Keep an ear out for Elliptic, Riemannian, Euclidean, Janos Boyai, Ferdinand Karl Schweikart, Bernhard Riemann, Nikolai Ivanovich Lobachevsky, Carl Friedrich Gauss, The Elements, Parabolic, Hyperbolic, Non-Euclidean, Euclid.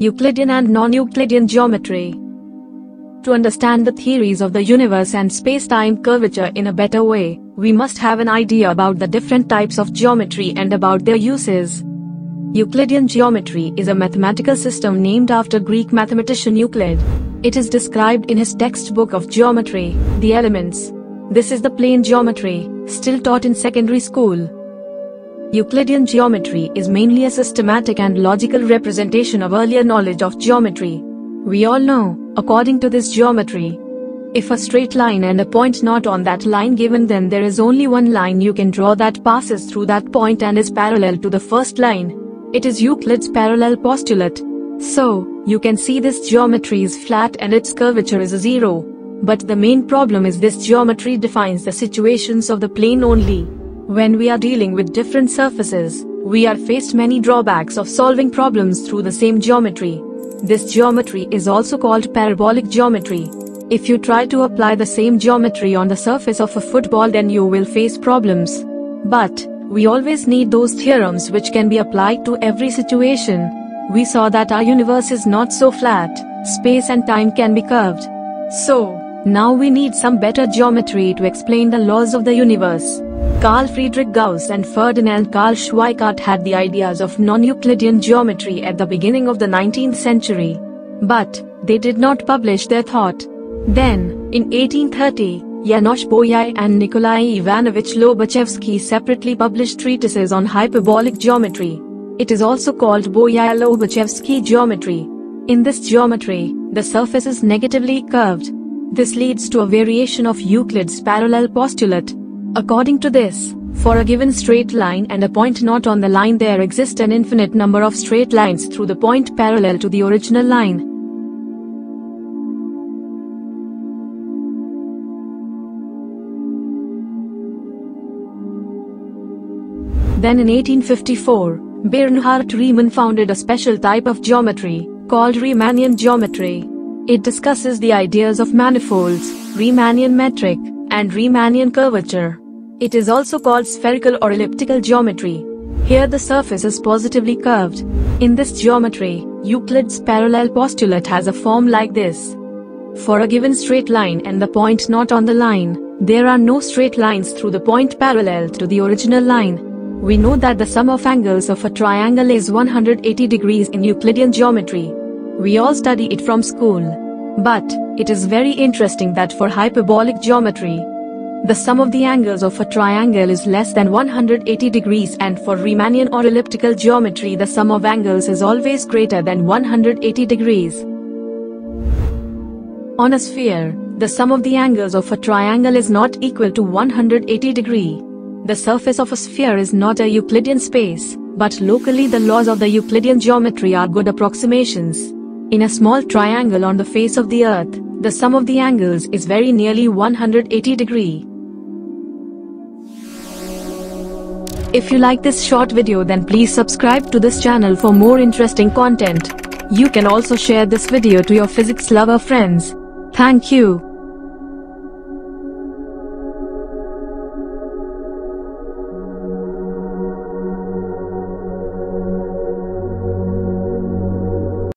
Euclidean and non-Euclidean geometry. To understand the theories of the universe and space-time curvature in a better way, we must have an idea about the different types of geometry and about their uses. Euclidean geometry is a mathematical system named after Greek mathematician Euclid. It is described in his textbook of geometry, The Elements. This is the plane geometry, still taught in secondary school. Euclidean geometry is mainly a systematic and logical representation of earlier knowledge of geometry. We all know, according to this geometry, if a straight line and a point not on that line given, then there is only one line you can draw that passes through that point and is parallel to the first line. It is Euclid's parallel postulate. So, you can see this geometry is flat and its curvature is a zero. But the main problem is this geometry defines the situations of the plane only. When we are dealing with different surfaces, we are faced many drawbacks of solving problems through the same geometry. This geometry is also called parabolic geometry. If you try to apply the same geometry on the surface of a football, then you will face problems. But, we always need those theorems which can be applied to every situation. We saw that our universe is not so flat, space and time can be curved. So, now we need some better geometry to explain the laws of the universe. Carl Friedrich Gauss and Ferdinand Karl Schweikart had the ideas of non-Euclidean geometry at the beginning of the 19th century. But, they did not publish their thought. Then, in 1830, Janos Boyai and Nikolai Ivanovich Lobachevsky separately published treatises on hyperbolic geometry. It is also called Boyai-Lobachevsky geometry. In this geometry, the surface is negatively curved. This leads to a variation of Euclid's parallel postulate. According to this, for a given straight line and a point not on the line, there exist an infinite number of straight lines through the point parallel to the original line. Then in 1854, Bernhard Riemann founded a special type of geometry, called Riemannian geometry. It discusses the ideas of manifolds, Riemannian metric, and Riemannian curvature. It is also called spherical or elliptical geometry. Here the surface is positively curved. In this geometry, Euclid's parallel postulate has a form like this. For a given straight line and the point not on the line, there are no straight lines through the point parallel to the original line. We know that the sum of angles of a triangle is 180 degrees in Euclidean geometry. We all study it from school. But, it is very interesting that for hyperbolic geometry, the sum of the angles of a triangle is less than 180 degrees, and for Riemannian or elliptical geometry the sum of angles is always greater than 180 degrees. On a sphere, the sum of the angles of a triangle is not equal to 180 degrees. The surface of a sphere is not a Euclidean space, but locally the laws of the Euclidean geometry are good approximations. In a small triangle on the face of the earth, the sum of the angles is very nearly 180 degrees. If you like this short video, then please subscribe to this channel for more interesting content. You can also share this video to your physics lover friends. Thank you.